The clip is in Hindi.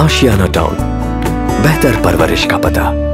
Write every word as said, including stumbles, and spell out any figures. आशियाना टाउन, बेहतर परवरिश का पता।